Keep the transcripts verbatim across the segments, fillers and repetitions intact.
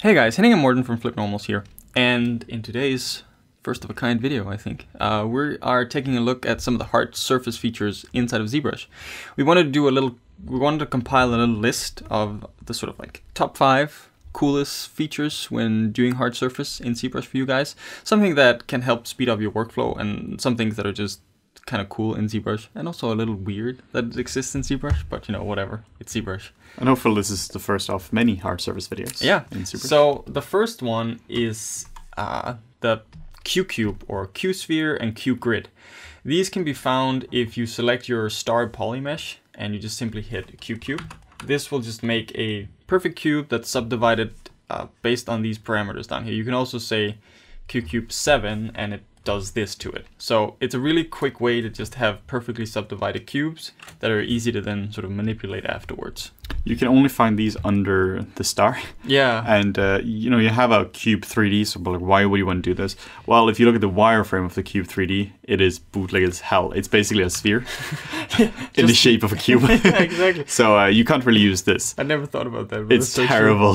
Hey guys, Henning and Morten from Flip Normals here, and in today's first of a kind video, I think, uh, we are taking a look at some of the hard surface features inside of ZBrush. We wanted to do a little, we wanted to compile a little list of the sort of like top five coolest features when doing hard surface in ZBrush for you guys. Something that can help speed up your workflow and some things that are just kind of cool in ZBrush, and also a little weird that it exists in ZBrush, but you know, whatever, it's ZBrush. And hopefully this is the first of many hard surface videos. Yeah. In ZBrush. So the first one is uh, the QCube or QSphere and QGrid. These can be found if you select your star polymesh and you just simply hit QCube. This will just make a perfect cube that's subdivided uh, based on these parameters down here. You can also say QCube seven and it does this to it. So it's a really quick way to just have perfectly subdivided cubes that are easy to then sort of manipulate afterwards. You can only find these under the star. Yeah. And uh, you know, you have a cube three D, so like, why would you want to do this? Well, if you look at the wireframe of the cube three D, it is bootleg as hell. It's basically a sphere yeah, in just... the shape of a cube. Yeah, exactly. So uh, you can't really use this. I never thought about that. But it's so terrible.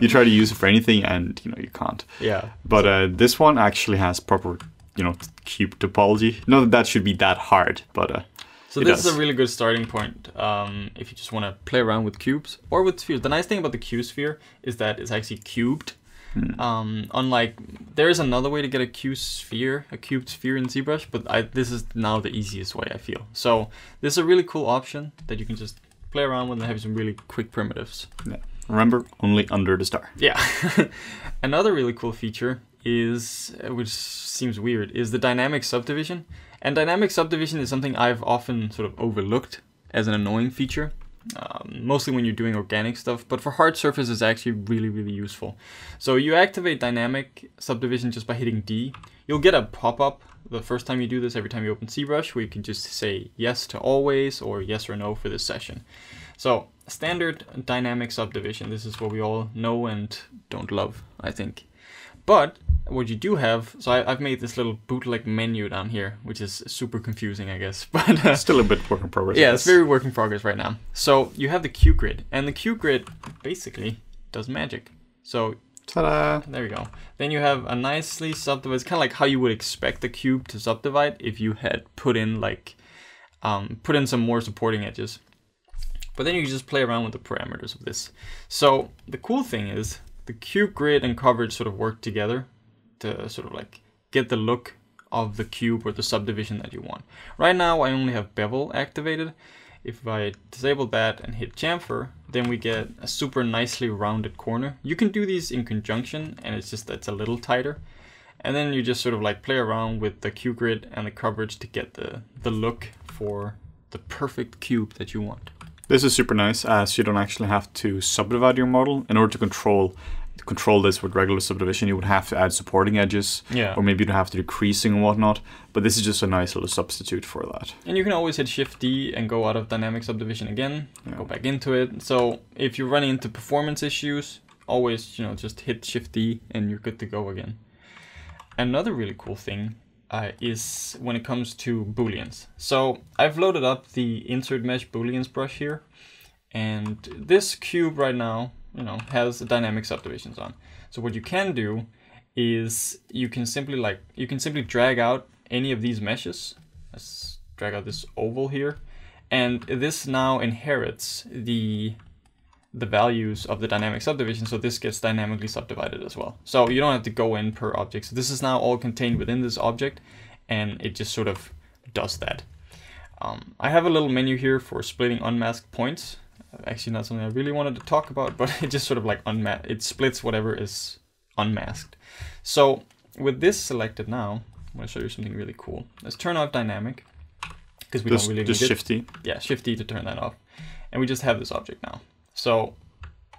You try to use it for anything, and you know you can't. Yeah. But so. uh, this one actually has proper, you know, cube topology. Not that that should be that hard, but. Uh, So it this does. is a really good starting point um, if you just want to play around with cubes or with spheres. The nice thing about the QSphere is that it's actually cubed. Hmm. Um, unlike, there is another way to get a QSphere, a cubed sphere in ZBrush, but I, this is now the easiest way, I feel. So this is a really cool option that you can just play around with and have some really quick primitives. Yeah. Remember, only under the star. Yeah. Another really cool feature is, which seems weird, is the dynamic subdivision. And dynamic subdivision is something I've often sort of overlooked as an annoying feature, um, mostly when you're doing organic stuff, but for hard surface it's actually really, really useful. So you activate dynamic subdivision just by hitting D. You'll get a pop-up the first time you do this, every time you open ZBrush, where you can just say yes to always or yes or no for this session. So standard dynamic subdivision, this is what we all know and don't love, I think. But what you do have, so I, I've made this little bootleg menu down here, which is super confusing, I guess. But uh, still a bit work in progress. Yeah, it's very work in progress right now. So you have the QGrid, and the QGrid basically does magic. So ta-da! There we go. Then you have a nicely subdivided. It's kind of like how you would expect the cube to subdivide if you had put in like um, put in some more supporting edges. But then you can just play around with the parameters of this. So the cool thing is, the cube grid and coverage sort of work together to sort of like get the look of the cube or the subdivision that you want. Right now I only have bevel activated. If I disable that and hit chamfer, then we get a super nicely rounded corner. You can do these in conjunction, and it's just that's a little tighter. And then you just sort of like play around with the cube grid and the coverage to get the, the look for the perfect cube that you want. This is super nice, as you don't actually have to subdivide your model. In order to control to control this with regular subdivision, you would have to add supporting edges, yeah, or maybe you'd have to do creasing and whatnot. But this is just a nice little substitute for that. And you can always hit Shift D and go out of dynamic subdivision again, yeah, go back into it. So if you're running into performance issues, always, you know, just hit Shift D and you're good to go again. Another really cool thing Uh, is when it comes to booleans. So I've loaded up the insert mesh booleans brush here, and this cube right now, you know, has the dynamic subdivisions on. So what you can do is you can simply like you can simply drag out any of these meshes. Let's drag out this oval here, and this now inherits the the values of the dynamic subdivision, so this gets dynamically subdivided as well. So you don't have to go in per object. So this is now all contained within this object, and it just sort of does that. Um, I have a little menu here for splitting unmasked points. Actually, not something I really wanted to talk about, but it just sort of like unma- it splits whatever is unmasked. So with this selected now, I'm gonna show you something really cool. Let's turn off dynamic, because we just, don't really just need it. Just Shift D. Yeah, Shift D to turn that off. And we just have this object now. So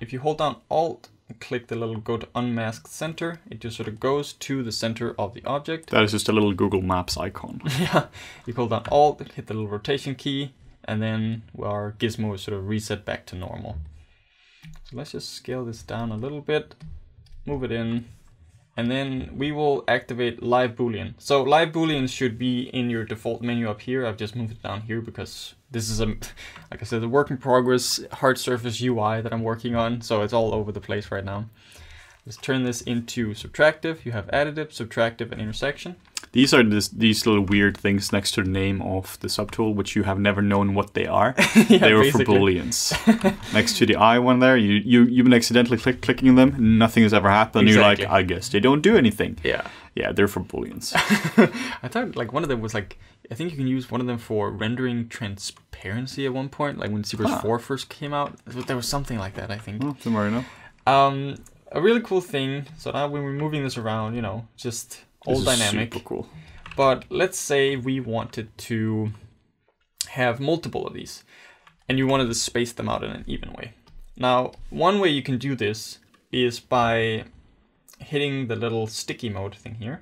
if you hold down Alt and click the little go to unmasked center, it just sort of goes to the center of the object. That is just a little Google Maps icon. Yeah, you hold down Alt, hit the little rotation key, and then our gizmo is sort of reset back to normal. So let's just scale this down a little bit, move it in, and then we will activate live boolean. So live boolean should be in your default menu up here. I've just moved it down here because this is a, like I said, the work in progress hard surface U I that I'm working on, so it's all over the place right now. Let's turn this into subtractive. You have additive, subtractive, and intersection. These are this, these little weird things next to the name of the subtool, which you have never known what they are. Yeah, they were basically for booleans. Next to the I one there, you, you, you've been accidentally click, clicking them. Nothing has ever happened. Exactly. You're like, I guess they don't do anything. Yeah. Yeah, they're for booleans. I thought like one of them was like, I think you can use one of them for rendering transparency at one point, like when ZBrush four first came out. There was something like that, I think. Oh, tomorrow, you know. Um, a really cool thing, so now when we're moving this around, you know, just... all dynamic, super cool. But let's say we wanted to have multiple of these and you wanted to space them out in an even way. Now, one way you can do this is by hitting the little sticky mode thing here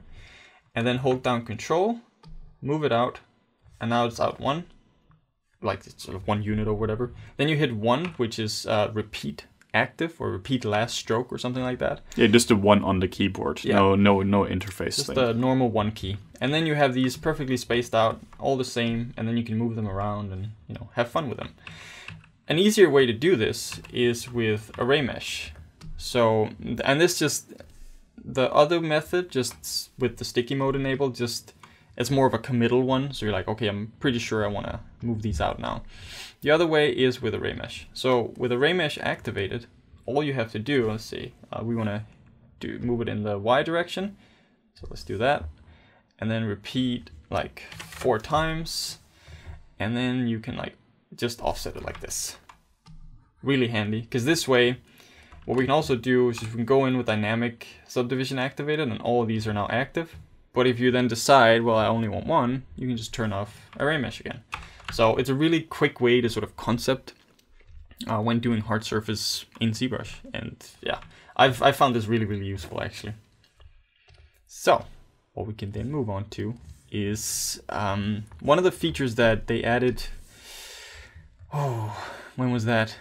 and then hold down control, move it out, and now it's out one, like it's sort of one unit or whatever. Then you hit one, which is uh, repeat active or repeat last stroke or something like that. Yeah, just the one on the keyboard. Yeah. No, no, no interface. Just the normal one key. And then you have these perfectly spaced out, all the same, and then you can move them around and, you know, have fun with them. An easier way to do this is with ArrayMesh. So, and this just, the other method, just with the sticky mode enabled, just it's more of a committal one. So you're like, okay, I'm pretty sure I want to move these out now. The other way is with ArrayMesh. So with ArrayMesh activated, all you have to do, let's see, uh, we want to do move it in the Y direction. So let's do that. And then repeat like four times. And then you can like just offset it like this. Really handy, because this way, what we can also do is we can go in with dynamic subdivision activated and all of these are now active. But if you then decide, well, I only want one, you can just turn off ArrayMesh again. So it's a really quick way to sort of concept uh, when doing hard surface in ZBrush. And yeah, I've I found this really, really useful actually. So what we can then move on to is um, one of the features that they added, oh, when was that?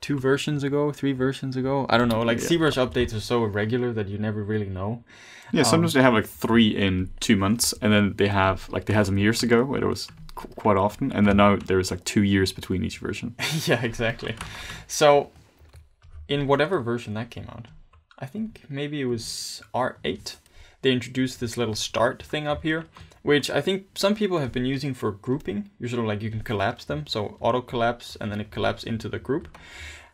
Two versions ago, three versions ago. I don't know, like yeah. ZBrush updates are so irregular that you never really know. Yeah, sometimes um, they have like three in two months, and then they have, like they had some years ago, where it was qu quite often, and then now there's like two years between each version. Yeah, exactly. So in whatever version that came out, I think maybe it was R eight, they introduced this little start thing up here, which I think some people have been using for grouping. You're sort of like, you can collapse them. So auto collapse, and then it collapses into the group.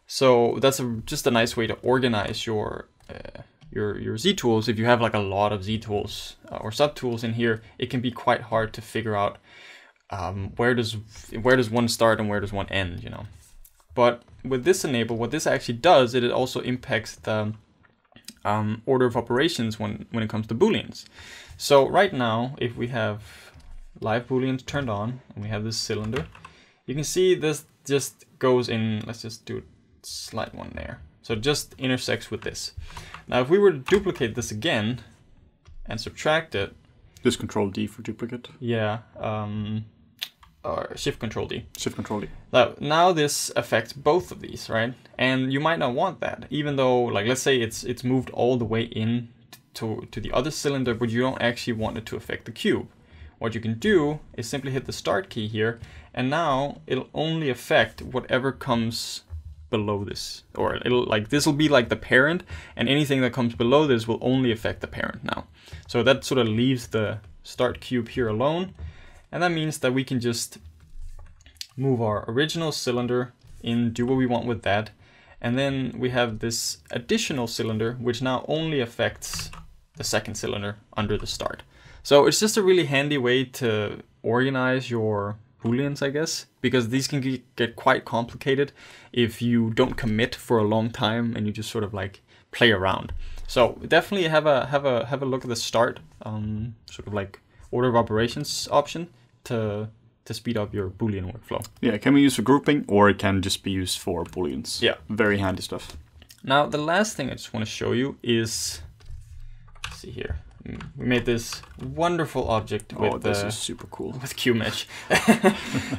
So that's a, just a nice way to organize your, uh, your, your Z-tools. If you have like a lot of Z-tools uh, or sub-tools in here, it can be quite hard to figure out um, where does, where does one start and where does one end, you know. But with this enable, what this actually does, it also impacts the um, order of operations when, when it comes to Booleans. So right now, if we have live booleans turned on and we have this cylinder, you can see this just goes in, let's just do a slide one there. So it just intersects with this. Now, if we were to duplicate this again and subtract it. Just control D for duplicate. Yeah, um, or shift control D. Shift control D. Now, now this affects both of these, right? And you might not want that, even though like, let's say it's, it's moved all the way in To, to the other cylinder, but you don't actually want it to affect the cube. What you can do is simply hit the start key here, and now it'll only affect whatever comes below this, or it'll like this will be like the parent, and anything that comes below this will only affect the parent now. So that sort of leaves the start cube here alone, and that means that we can just move our original cylinder in, do what we want with that, and then we have this additional cylinder, which now only affects the second cylinder under the start. So it's just a really handy way to organize your booleans, I guess, because these can get quite complicated if you don't commit for a long time and you just sort of like play around. So definitely have a have a have a look at the start um, sort of like order of operations option to to speed up your Boolean workflow. Yeah, it can be used for grouping or it can just be used for Booleans. Yeah. Very handy stuff. Now, the last thing I just want to show you is, let's see here, we made this wonderful object with oh, this uh, is super cool. With QMesh.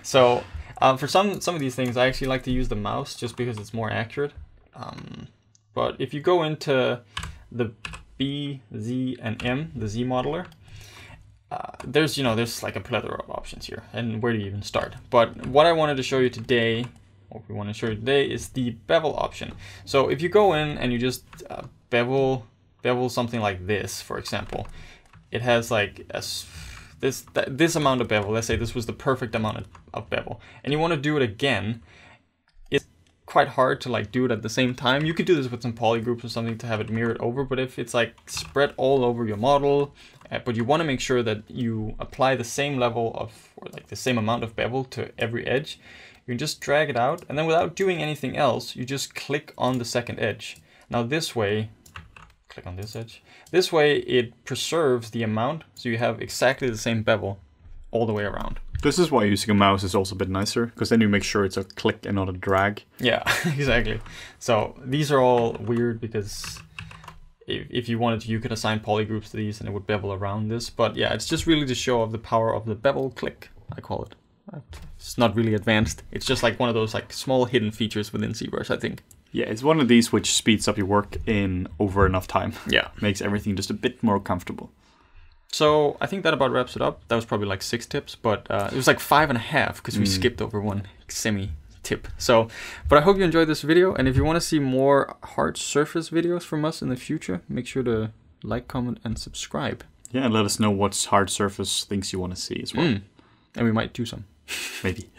So uh, for some, some of these things, I actually like to use the mouse just because it's more accurate. Um, but if you go into the B, Z, and M, the Z modeler. Uh, there's, you know, there's like a plethora of options here, and where do you even start? But what I wanted to show you today, what we want to show you today, is the bevel option. So if you go in and you just uh, bevel, bevel something like this, for example, it has like a, this th this amount of bevel. Let's say this was the perfect amount of, of bevel, and you want to do it again. It's quite hard to like do it at the same time. You could do this with some polygroups or something to have it mirrored over, but if it's like spread all over your model, uh, but you want to make sure that you apply the same level of, or like the same amount of bevel to every edge, you can just drag it out, and then without doing anything else, you just click on the second edge. Now this way, click on this edge. This way it preserves the amount, so you have exactly the same bevel all the way around. This is why using a mouse is also a bit nicer, because then you make sure it's a click and not a drag. Yeah, exactly. So these are all weird because if, if you wanted to, you could assign polygroups to these and it would bevel around this. But yeah, it's just really to show off the power of the bevel click, I call it. It's not really advanced. It's just like one of those like small hidden features within ZBrush, I think. Yeah, it's one of these which speeds up your work in over enough time. Yeah. Makes everything just a bit more comfortable. So I think that about wraps it up. That was probably like six tips, but uh, it was like five and a half because mm. we skipped over one semi tip. So, but I hope you enjoyed this video. And if you want to see more hard surface videos from us in the future, make sure to like, comment, and subscribe. Yeah, and let us know what hard surface things you want to see as well. Mm. And we might do some. Maybe.